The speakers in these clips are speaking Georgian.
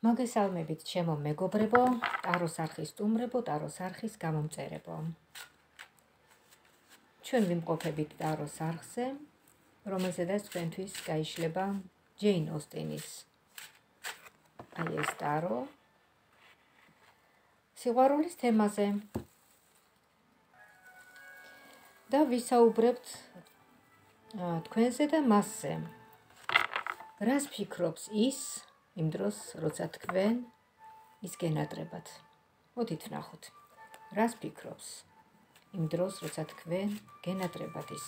მოგესალმებით ჩემო მეგობრებო, ტაროს არხის სტუმრებო, ტაროს არხის გამომწერებო. ჩვენ ვიმყოფებით ტაროს არხზე, რომელზედაც თქვენთვის გაიშლება ჯეინ ოსტინის აი ეს ტარო სიყვარულის თემაზე. და ვისაუბრებთ თქვენზე და მასზე. რას ფიქრობს ის? Îmi dros roțat cven, isgena trebat. Odit nahut. Raspi crops. Îmi dros roțat cven, gena trebatis.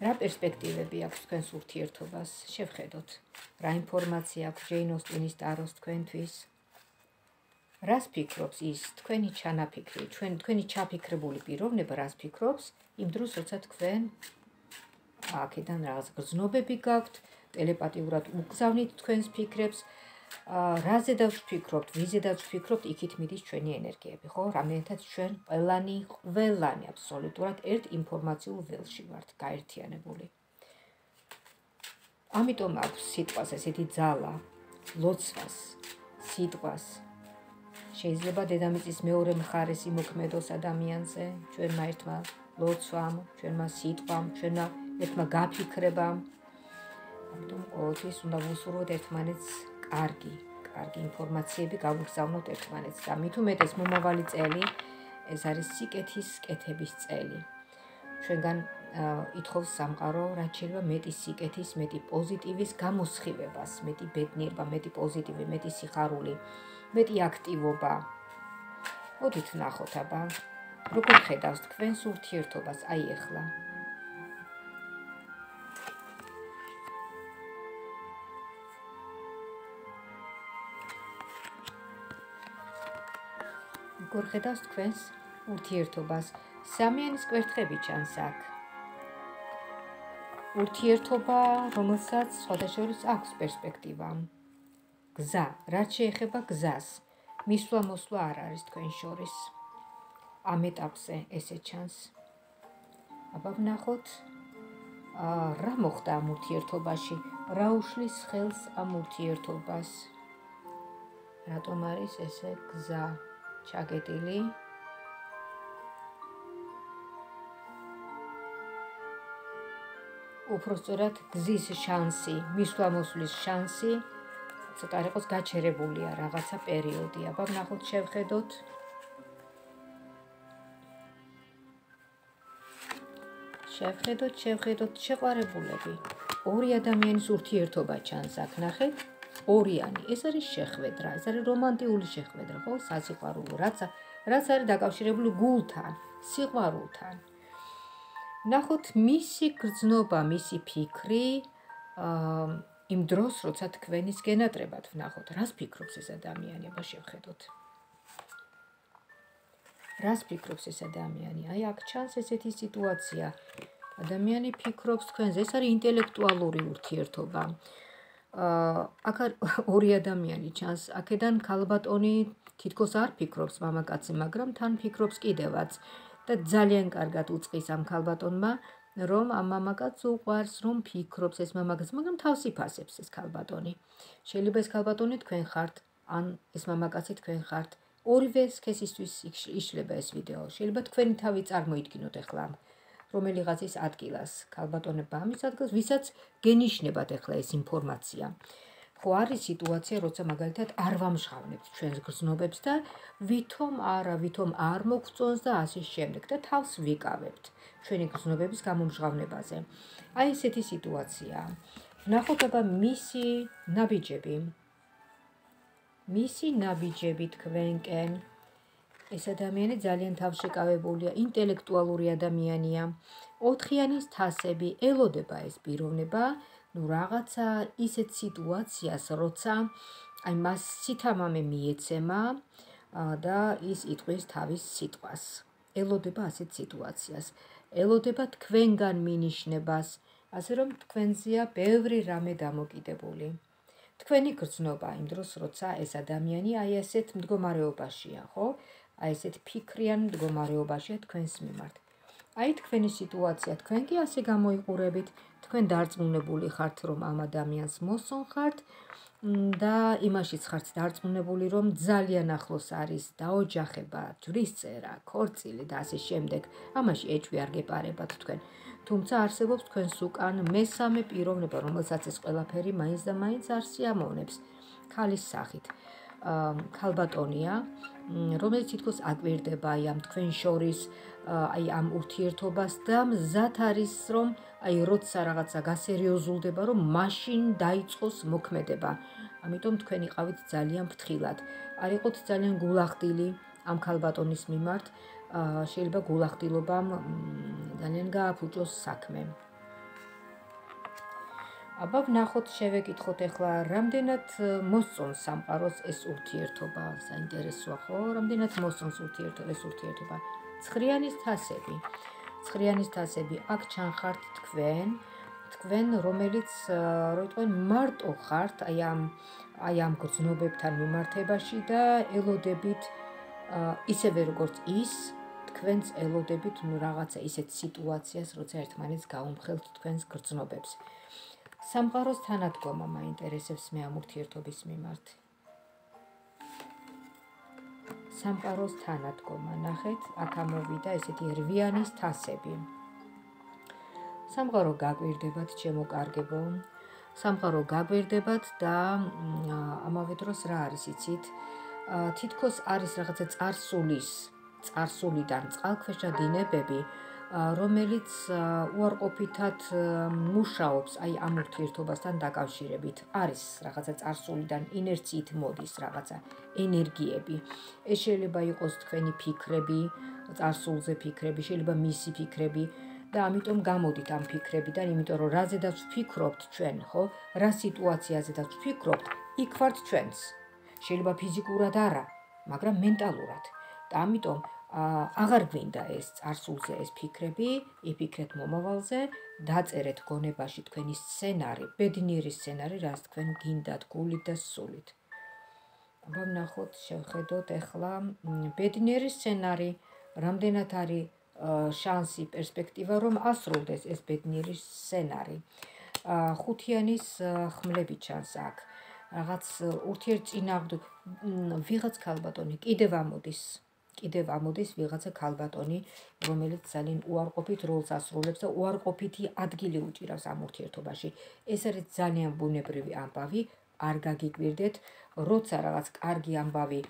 Ra perspective biac consultier tovas, șef hedot. Ra informația cvenost unist arost quentuis. Raspi crops ist, queni chana picri, queni chapi crebuli pirovne, raspi crops, îmi dros roțat cven. Აქედან რაღაც გრძნობები გაქვთ, ტელეპათიურად უგზავნით თქვენს ფიქრებს, რაზედაც ვფიქრობთ, ვიზედაც ვფიქრობთ, იქით მიდის ჩვენი ენერგიები, ხო? რამეთაც ჩვენ ყველანი აბსოლუტურად ერთ ინფორმაციულ ველში ვართ, გაერთიანებული. ამიტომ აქვს სიტყვას ესეთი ძალა, ლოცვას, სიტყვას. შეიძლება დედამიწის მეორე მხარეს იმოქმედოს ადამიანზე, ჩვენმა ერთმა ლოცვამ, ჩვენმა სიტყვამ, ჩვენმა ერთმა გაფიქრებამ, ამიტომ ყოველთვის უნდა ვუსურვოთ ერთმანეთს კარგი ინფორმაციები გავგზავნოთ ერთმანეთს და მით უმეტეს მომავალი წელი ეს არის სიკეთის კეთების წელი. ჩვენგან ითხოვს სამყარო, რაც შეიძლება მეტი სიკეთის, მეტი პოზიტივის გამოსხივებას, მეტი ბედნიერება, მეტი პოზიტივი, მეტი სიხარული, მეტი აქტივობა. მოდით ვნახოთ აბა, როგორ ხედავს თქვენს ურთიერთობას აი ახლა. Gorgedas თქვენს ურთიერთობას სამიანის კვერთხები ჩანს აქ. ურთიერთობა, რომელსაც სხვადასხვა აქვს პერსპექტივა. გზა, რაც შეეხება გზას, მისვლა-მოსვლა არ არის თქვენ შორის. ამ ეტაპზე ესე ჩანს. აბა ვნახოთ, რა მოხდა ამ ურთიერთობაში, რა უშლის ხელს ამ ურთიერთობას. რატომ არის ესე გზა? Ჩაკეტილი უბრალოდ გზის შანსი, მისვლა-მოსვლის შანსი ცოტა იყოს გაჩერებულია რაღაცა პერიოდი. აბა ნახოთ შევხედოთ. შეყვარებულები. ორი ადამიანის ურთიერთობა ჩანს აქ, ნახეთ. ორიანი, ეს არის შეხვედრა, ეს არის რომანტიკული შეხვედრა, ხო, სასიყვარულო, რაც არის დაკავშირებული გულთან, სიყვარულთან. ნახოთ მისი გრძნობა, მისი ფიქრი, იმ დროს, როცა თქვენის გენატრებად ვნახოთ, რას ფიქრობს ეს ადამიანი, აბა შევხედოთ. რას ფიქრობს ეს ადამიანი? აი აქ ჩანს ესეთი სიტუაცია. ადამიანი ფიქრობს თქვენს, ეს არის ინტელექტუალური ურთიერთობა. აქ ორი ადამიანი ჩანს, აქედან ქალბატონი თითქოს არ ფიქრობს მამაკაცი, მაგრამ თან ფიქრობს კიდევაც და ძალიან კარგად უწყის ამ ქალბატონმა, რომ ამ მამაკაცს უყვარს, რომ ფიქრობს ეს მამაკაცი, მაგრამ თავს იფასებს ეს ქალბატონი. შეიძლება ეს ქალბატონი თქვენ ხართ, ან ეს მამაკაცი თქვენ ხართ. ორივე სქესისთვის იშლება ეს ვიდეო. შეიძლება თქვენი თავი წარმოიდგინოთ ახლა რომელიღაცის ადგილას, ქალბატონებმა ამის ადგილას, ვისაც გენიშნებათ ახლა ეს ინფორმაცია. ხო არის სიტუაცია, როცა მაგალითად არ ვამჟღავნებთ ჩვენს გრძნობებს და ვითომ არ მოგწონს და ასე შემდეგ და თავს ვიკავებთ ჩვენი გრძნობების გამომჟღავნებაზე. აი ესეთი სიტუაცია. ნახოთ აბა მისი ნაბიჯები თქვენკენ. ეს ადამიანი ძალიან თავშეკავებულია, ინტელექტუალური ადამიანია. ოთხიანის თასები ელოდება ეს პიროვნება, ну რაღაცა ისეთ სიტუაციას, როცა აი მას სითამამე მიეცემა და ის იტყვის თავის სიტყვას. ელოდება ასეთ სიტუაციას. ელოდება თქვენგან მინიშნებას, ასე რომ თქვენზეა ბევრი რამე დამოკიდებული. თქვენი გრძნობა იმ დროს, როცა ეს ადამიანი აი ასეთ მდგომარეობაშია, ხო? Ai este picrien, dgomare obașet, când smimart. Ai tkveni situația, când e asigamoi urebit, თქვენ დარწმუნებული ხართ რომ ამ ადამიანს მოსონხართ და იმაშიც ხართ დარწმუნებული რომ ძალიან ახლოს არის დაოჯახება, ჯვრისწერა, ქორწილი და ასე შემდეგ. ამაში ეჭვი არ გეპარებათ თქვენ. Თუმცა არსებობს თქვენს უკან მესამე პიროვნება, რომელსაც ეს ყველაფერი მაინც და მაინც არ შეამოვნებს. ქალის სახით. ქალბატონია, რომელიც თითქოს აკვირდება ამ თქვენ შორის, აი ამ ურთიერთობას და მზად არის რომ აი როცა რაღაცა გასერიოზულდება, რომ მაშინ დაიწყოს მოქმედება. ამიტომ თქვენ იყავით ძალიან ფრთხილად. არ იყოთ ძალიან გულახდილი ამ ქალბატონის მიმართ. Შეიძლება გულახდილობამ ძალიან გააფუჭოს საქმე. Აბა ვნახოთ შევეკითხოთ ახლა რამდენად მოსწონს სამყაროს ეს ურთიერთობა, საინტერესოა ხო? Რამდენად მოსწონს ეს ურთიერთობა? Ცხრიანის თასები. Ცხრიანის თასები აქ ჩანხართ თქვენ რომელიც როიტყვენ მარტო ხართ აი ამ გრძნობებთან მიმართებაში და ელოდებით ისევე როგორც ის თქვენს ელოდებით რაღაცა ისეთ სიტუაციას, როცა ერთმანეთს გაუმხელთ თქვენს გრძნობებს. Სამყაროს თანადგომა მაინტერესებს მე ამ ურთიერთობის მიმართ. Სამყაროს თანადგომა, ნახეთ, აქ ამოვიდა ესეთი რვიანის თასები. სამყარო გაგვირდებათ, ჩემო კარგებო. სამყარო გაგვირდებათ და ამავე დროს რა არის იცით? Თითქოს არის რაღაცა წარსულიდან წყალქვეშა დინებები, რომელიც უარყოფითად მუშაობს აი ამ ურთიერთობასთან დაკავშირებით. Არის რაღაცა წარსულიდან ინერციით მოდის რაღაცა ენერგიები. ეს შეიძლება იყოს თქვენი ფიქრები, წარსულზე ფიქრები, შეიძლება მისი ფიქრები და ამიტომ გამოდით ამ ფიქრებიდან, იმიტომ რომ რაზედაც ვფიქრობთ ჩვენ, ხო? რა სიტუაციაზედაც ვფიქრობთ, იქ ვართ ჩვენს. Შეიძლება ფიზიკურად არა, მაგრამ მენტალურად. Და ამიტომ აღარ გვინდა ეს წარსულზე ეს ფიქრები, იფიქრეთ მომავალზე, დაწერეთ გონებაში თქვენი სცენარი, ბედნიერი სცენარი, რაც თქვენ გინდათ გულით და სულით. Აბა ვნახოთ, შევხედოთ ახლა ბედნიერი სცენარი, რამდენად არის შანსი, პერსპექტივა, რომ ასრულდეს ეს ბედნიერი სცენარი. ხუთიანის ხმლები ჩანს აქ. Რაღაც ურთიერთწინააღმდეგ ვიღაც ქალბატონი კიდევ ამოდის ვიღაცა ქალბატონი, რომელიც ძალიან უარყოფით როლს ასრულებს და უარყოფითი ადგილი უჭირავს ამ ურთიერთობაში. ეს არის ძალიან ბუნებრივი ამბავი, არ გაგიკვირდეთ, როცა რაღაც კარგი ამბავი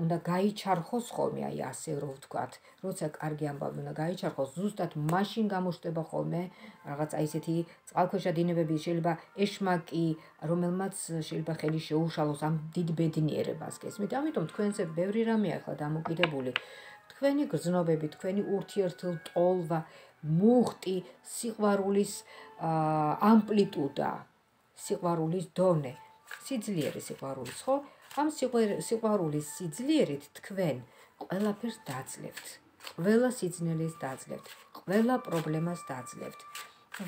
უნდა გაიჩარხოს ხოლმე, აი ასე რომ ვთქვათ, როცა კარგი ამბავი უნდა გაიჩარხოს, ზუსტად მაშინ გამოჩნდება ხოლმე რაღაც აი ესეთი წყალქვეშა დინებები, შეიძლება ეშმაკი, რომელმაც შეიძლება ხელი შეუშალოს ამ დიდ ბედნიერებას, გესმით? ამიტომ თქვენზე ბევრი რამეა ახლა დამოკიდებული. Თქვენი გრძნობები, თქვენი ურთიერთტოლვა, მუხტი, სიყვარულის ამპლიტუდა. Სიყვარულის დონე, სიძლიერე სიყვარულის, ხო? Ამ სიყვარულის სიძლიერით თქვენ ყველაფერს დაძლევთ. Ყველა სიძნელეს დაძლევთ. Ყველა პრობლემას დაძლევთ.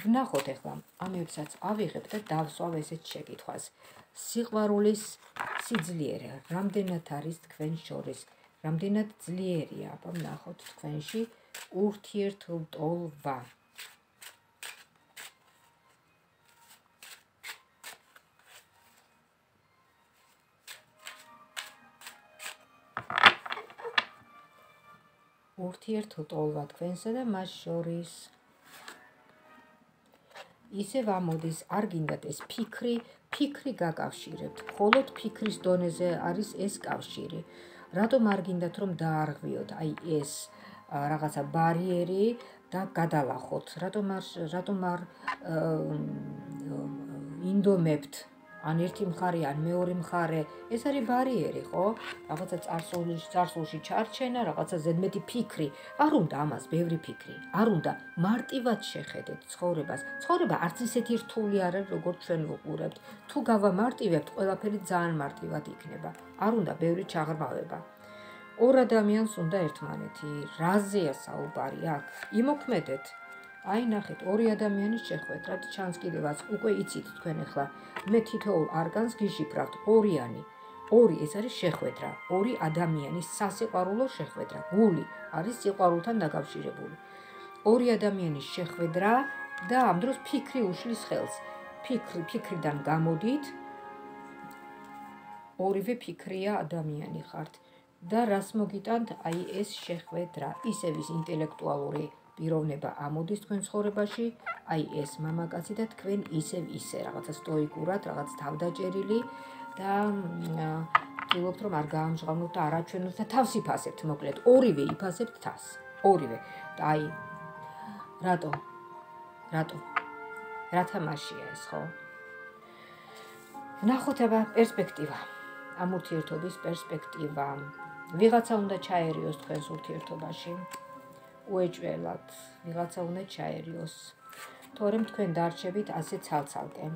Ვნახოთ ახლა, ამებსაც ავიღებ და დავსვავ ესეთ შეკითხვას. Სიყვარულის სიძლიერე, რამდენად არის თქვენ შორის, რამდენად ძლიერია, აბა ვნახოთ თქვენში ურთიერთტოლვა. ურთიერთტოლვა თქვენსა და მას შორის. Ისევ ამოდის, არ გინდათ ეს ფიქრი გაკავშირებთ. Მხოლოდ ფიქრის დონეზე არის ეს კავშირი. Რატომ არ გინდათ რომ დაარღვიოთ აი ეს რაღაცა ბარიერი და გადალახოთ? რატომ არ ინდომებთ? ან ერთი მხარე, ან მეორე მხარე, ეს არის ბარიერი, ხო? Რაღაცა წარსულში ჩარჩენა, რაღაცა ზედმეტი ფიქრი. არ უნდა ამას ბევრი ფიქრი. არ უნდა მარტივად შეხედეთ ცხოვრებას. Ცხოვრება არც ისეთი რთული არ არის, როგორც ჩვენ ვუყურებთ. Თუ გავამარტივებთ, ყველაფერი ძალიან მარტივად იქნება. არ უნდა ბევრი ჩაღრმავება. ორ ადამიანს უნდა ერთმანეთი. რაზეა საუბარი აქ? იმოქმედეთ. Ai ნახეთ, ორი ადამიანის შეხვედრად ჩანს კიდევაც, უკვე იცით თქვენ ახლა, მე თითოეულ არგანს გიშიფრავთ, ორიანი, ორი ეს არის შეხვედრა, ორი ადამიანის სასიყვარულო შეხვედრა, გული არის სიყვარულთან დაკავშირებული. ორი ადამიანის შეხვედრა და ამ დროს ფიქრი უშლის ხელს. ფიქრიდან გამოდით. ორივე ფიქრია ადამიანი ხართ. და რას მოგიტანთ, აი ეს შეხვედრა. ისევ ის ინტელექტუალური პიროვნება ამოდის თქვენ ცხოვრებაში, აი ეს მამაკაცი და თქვენ ისევ ისე რაღაცა სტოიკურად, რაღაც თავდაჭერილი და ვთქვით, რომ არ გაამჟღავნოთ და არ აჩვენოთ და თავს იფასებთ, მოკლედ ორივე იფასებთ თავს. ორივე. და აი რატო? რა თამაშია ეს, ხო? ნახოთება პერსპექტივა. ამ ურთიერთობის პერსპექტივა. ვიღაცა უნდა ჩაერიოს თქვენს ურთიერთობაში. უეჭველად ვიღაცა უნდა ჩაერიოს. თორემ თქვენ დარჩებით ასე ცალ-ცალკე.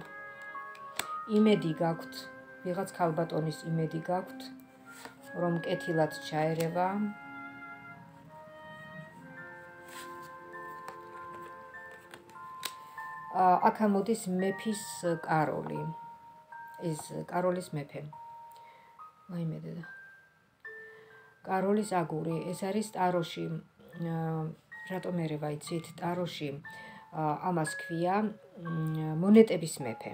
იმედი გაქვთ, ვიღაც ქალბატონის იმედი გაქვთ, რომ კეთილად ჩაერევა. აქ ამოდის მეფის კაროლი. ეს კაროლის მეფე. მაიმედედა. კაროლის აგური, ეს არის ტაროში, რატომ მე ვაიცით, ტაროში ამას ქვია მონეტების მეფე.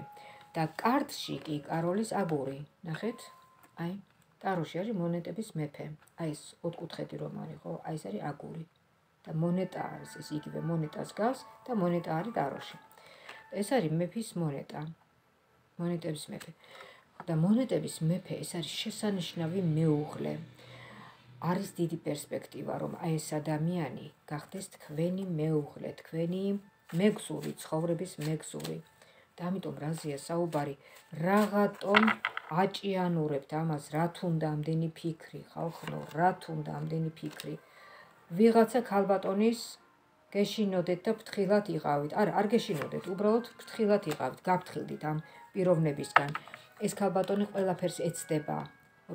და კარტში კი კაროლის აგური, ნახეთ? აი, ტაროში არის მონეტების მეფე. აი ეს ოთხკუთხედი რომ არის, ხო? აი ეს არის აგური. და მონეტა არის, ეს იგივე მონეტას გავს და მონეტა არის ტაროში. ეს არის მეფის მონეტა. მონეტების მეფე. და მონეტების მეფე ეს არის შესანიშნავი მეუღლე. არის დიდი პერსპექტივა, რომ აი ეს ადამიანი გახდეს თქვენი მეუღლე, თქვენი მეგზური, ცხოვრების მეგზური. და ამიტომ რაზეა საუბარი, რაღატომ აჭიანურებთ ამას, რა თუნდა ამდენი ფიქრი, ხალხო, რა თუნდა ამდენი ფიქრი. ვიღაცა ქალბატონის გეშინოდეთ და ფრთხილად იყავით. არ გეშინოდეთ, უბრალოდ ფრთხილად იყავით, გაფრთხილდით ამ პიროვნებისგან. ეს ქალბატონი ყველაფერს ეცდება,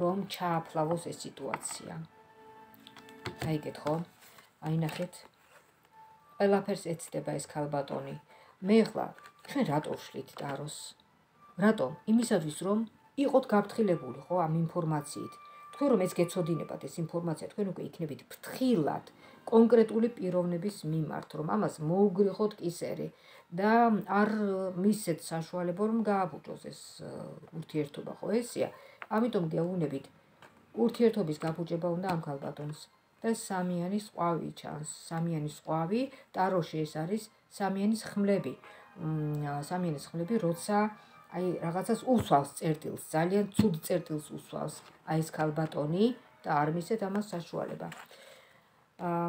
რომ ჩააფლავოს ეს სიტუაცია. დაიგეთ ხო? აი ნახეთ. ყველაფერს ეცდება ეს ქალბატონი. მე ახლა თქვენ რატო ვშლით ტაროს? რატო? იმისათვის, რომ იყოთ გაფრთხილებული, ხო, ამ ინფორმაციით. თქვენ რომ ეს გეცოდინებათ ეს ინფორმაცია, თქვენ უკვე იქნებით ფრთხილად კონკრეტული პიროვნების მიმართ, რომ ამას მოუგრიხოთ კისერი. და არ მისცეთ საშუალებო რომ გააფუჭოს ეს ურთიერთობა, ხო ესეა? ამიტომ გეუბნებით, ურთიერთობის გაფუჭება უნდა ამ ქალბატონს. და სამიანის ყვავი ჩანს, სამიანის ყვავი, ტაროში ეს არის სამიანის ხმლები. სამიანის ხმლები, როცა აი რაღაცას უსვავს წერტილს, ძალიან ცუდ წერტილს უსვავს. აი ეს ქალბატონი და არ მისცეთ ამას საშუალება.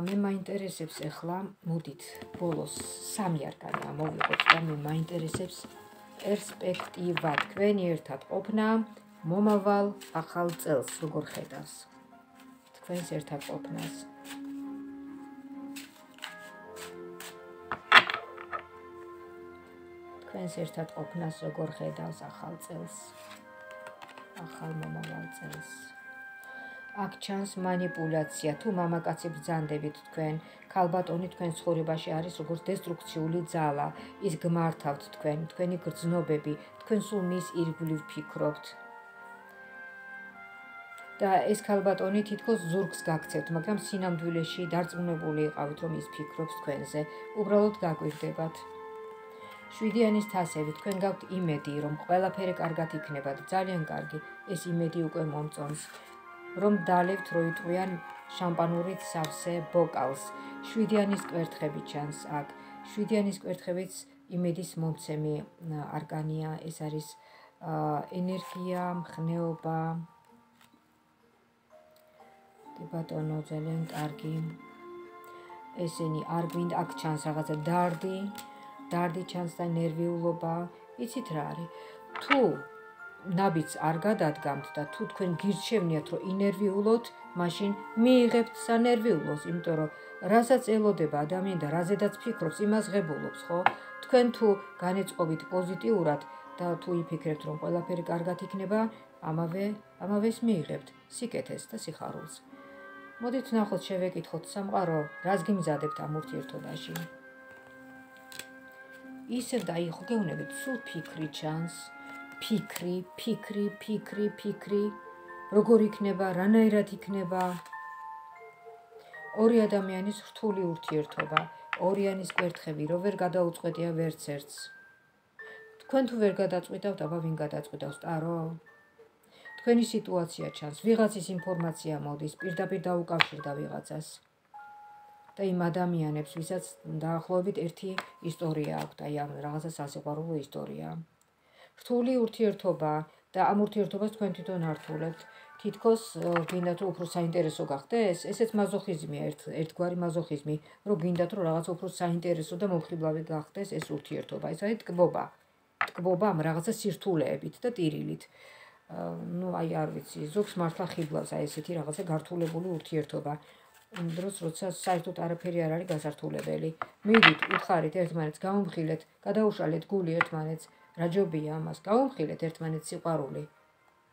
მე მაინტერესებს ახლა მოდით ბოლოს სამი არკანი ამოვიღოთ და მე მაინტერესებს პერსპექტივა თქვენი ერთად ყოფნა მომავალ ახალ წელს როგორ ხედავს თქვენს ერთად ყოფნას როგორ ხედავს ახალ წელს ახალ მომავალ წელს აქ ჩანს манипуляция. თუ მამაკაცი ბრძანდებით თქვენ, ქალბატონი თქვენ ცხოვრებაში არის როგორც დესტრუქციული ძალა, ის გმართავთ თქვენ, თქვენი გრძნობები, თქვენ სულ მის ირგვლივ ფიქრობთ. და ეს ქალბატონი თითქოს ზურგს გაქცევთ, მაგრამ სინამდვილეში დარწმუნებული იყავით, რომ ის ფიქრობს თქვენზე, უბრალოდ გაგვირდებათ. შვიდიანის თასები, თქვენ გაქვთ იმედი, რომ ყველაფერი კარგად იქნება, ძალიან კარგი. ეს იმედი უკვე მომწონს. რომ დალევთ როიტყვიან შამპანურით სავსე ბოკალს. შვიდიანის კვერთხები ჩანს აქ. შვიდიანის კვერთხებიც იმედის მომცემი არკანია. ეს არის ენერგია, მხნეობა. ბატონო, ძალიან კარგი. ესენი არ გვინდა, აქ ჩანს რაღაცა დარდი. დარდი ჩანს და ნერვიულობა. იცით რა არის? თუ ნაბიც არ გადადგამთ და თუ თქვენ გირჩევნიათ რომ ინერვიულოთ, მაშინ მიიღებთ სანერვიულოს, იმიტომ რომ რასაც ელოდება ადამიანი და რაზედაც ფიქრობს, იმას ღებულობს, ხო? თქვენ თუ განეწყობით პოზიტიურად და თუ იფიქრებთ რომ ყველაფერი კარგად იქნება, ამავეს მიიღებთ, სიკეთეს და სიხარულს. მოდით ნახოთ, შევეკითხოთ სამყარო, რას გიმზადებთ ამ ურთიერთობაში. ისევ დაიხოგეუნებით, სულ ფიქრი ჩანს. ფიქრი. როგორ იქნება, რანაირად იქნება. ორი ადამიანის რთული ურთიერთობა. ორიანის კვერთხები რო ვერ გადაუწყვეტია ვერც ერთს. Თქვენ თუ ვერ გადაწყვიტავთ, აბა ვინ გადაწყვიტავს ტარო? Თქვენი სიტუაცია ჩანს, ვიღაცის ინფორმაცია მოდის, პირდაპირ დაუკავშირდა ვიღაცას. და იმ ადამიანებს, ვისაც დაახლოებით ერთი ისტორია აქვს, აი ამ რაღაცა სასიყვარულო ისტორია. რთული ურთიერთობა და ამ ურთიერთობას თქვენ თვითონ ართულებთ. Თითქოს გინდათ უფრო საინტერესო გახდეს, ესეც მაზოხიზმია, ერთგვარი მაზოხიზმი, რომ გინდათ რომ რაღაც უფრო საინტერესო და მომხიბლავი გახდეს ეს ურთიერთობა. ეს არის ტკბობა. ტკბობა ამ რაღაცა სირთულეებით და ტირილით. Ну, აი არ ვიცი, ზოგს მართლა ხიბლავს აი ესეთი რაღაცა გართულებული ურთიერთობა. Îndros roța saitut are perioara de gazartule veli. Midit, uțharit, ertmanet, gaumhilet, cadaușalet, guli, ertmanet, rajobia, mas gaumhilet, ertmanet, siparuli.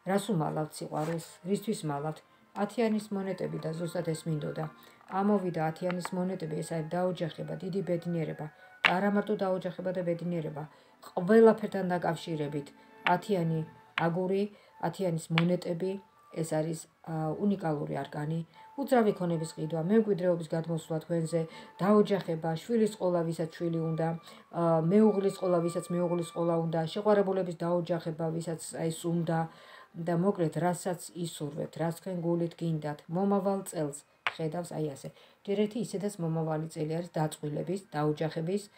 Rasumalat, siparus, ristis malat, atianis monete bida zusates mindoda. Amovida atianis monete besai daujaheba, didi betinereba, aramatu daujaheba de betinereba, vela petandag avshirebit, atiani, aguri, atianis monete bi, esaris unicaluri argani. Uțravi conebis ghidua, meughidreobis gadmosvla tvenze, daojakheba, shvilis qola visats shvili unda, meoghlis qola visats meoghlis qola unda, sheqvarebulevis daojakheba visats ais unda da mokret rasats isurvet, ras tven gulit gindat, momaval tselts qedavs ai ase. Dereti isedats momavali tseli aris datsqvilebis, daojakhebis,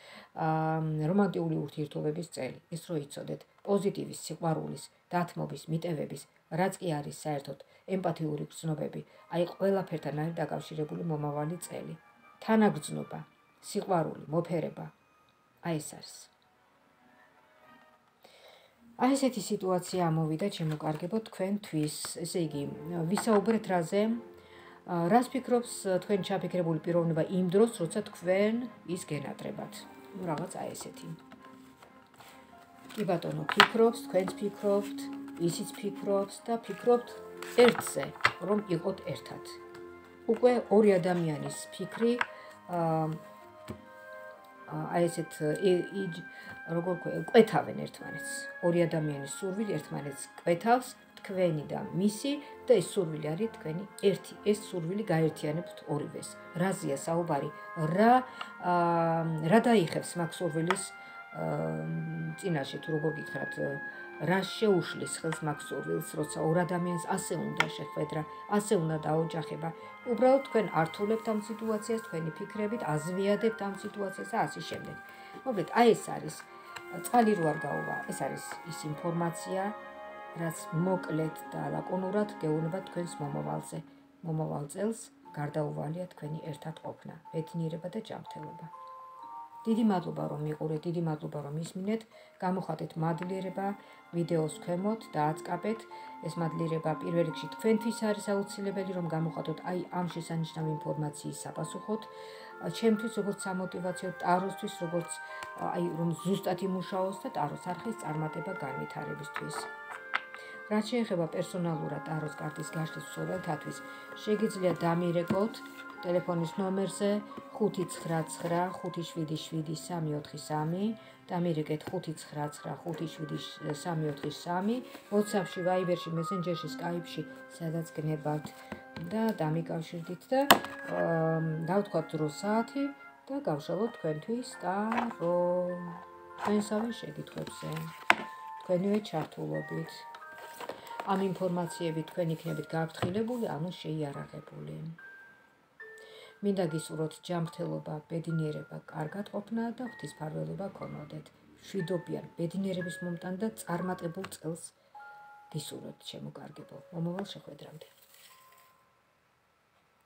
romantიული ურთიერთობების წელი. Ის რო იცოდეთ, პოზიტივის, სიყვარულის, დათმობის, მიტევების, რაც კი არის საერთოდ ემპათიური გრძნობები, აი ყველაფერთან არის დაკავშირებული მომავალი წელი. თანაგრძნობა, სიყვარული, მოფერება. Აი ეს არის. Აი ესეთი სიტუაცია ამოვიდა, შემოკარგებოთ თქვენთვის. ესე იგი, ვისაუბრეთ რაზე, რას ფიქრობს თქვენ ჩაფიქრებული პიროვნება იმ დროს, როცა თქვენ ის გენატრებათ. Რაღაც აი ესეთი. კი ბატონო, ფიქრობს, თქვენც ფიქრობთ, ისიც ფიქრობს და ფიქრობთ ერთზე, რომ იყოთ ერთად. Უკვე ორი ადამიანის ფიქრი აი ესეთ როგორ კვეთავენ ერთმანეთს. Ორი ადამიანის სურვილი ერთმანეთს კვეთავს, თქვენი და მისი და ეს სურვილი არის თქვენი ერთი. ეს სურვილი გაერთიანებთ ორივეს. რაზეა საუბარი? რა დაიხევს მაგ სურვილის წინაშე თუ როგორ გითხრათ? Რა შეუშლის ხელს მაგ სურვილს, როცა ორ ადამიანს ასე უნდა შეხვედრა, ასე უნდა დაოჯახება. Უბრალოდ თქვენ ართულებთ ამ სიტუაციას, თქვენი ფიქრებით, აზვიადებთ ამ სიტუაციას და ასე შემდეგ. Მოკლედ, აი ეს არის წყალი რო არ გაუვა, ეს არის ის ინფორმაცია, რაც მოკლედ და ლაკონურად გეუბნება თქვენს მომავალზე. Მომავალ წელს გარდაუვალია თქვენი ერთად ყოფნა, ბედნიერება და ჯანმრთელობა. Დიდი მადლობა რომ მიყურეთ, დიდი მადლობა რომ ისმინეთ, გამოხატეთ მადლიერება, ვიდეოს ქვემოთ დააწყაბეთ. ეს მადლიერება პირველ რიგში თქვენთვის არის აუცილებელი, რომ გამოხატოთ აი ამ შესანიშნავ ინფორმაციის საპასუხოდ, ჩემთვის როგორც სამოტივაციო, ტაროსთვის როგორც აი რომ ზუსტად იმუშაოს და ტაროს არხის წარმატება განვითარებისთვის. რაც შეეხება პერსონალურად ტაროს კარტის გაშლის მსურველთათვის, შეგიძლიათ დამირეკოთ ტელეფონის ნომერზე 599577343 დამირეკეთ 599577343 WhatsApp-ში, Viber-ში, Messenger-ში, Skype-ში, სადაც გნებავთ და დამიკავშირდით და დავთქვათ დრო საათი და გავშალოთ თქვენთვის ტარო თქვენსავე შეკითხვებზე, თქვენივე ჩართულობით. Am informației თქვენ იქნებით გააფრთხილებული, ანუ შეიარაღებული. Მინდა გისურვოთ ჯანმრთელობა, ბედნიერება, კარგად ყოფნა და ღვთისმფარველობა გქონოდეთ. შვიდობიან ბედნიერების მომტან და წარმატებულ წელს გისურვოთ შემოკარგებულ. მომავალ შეხვედრამდე.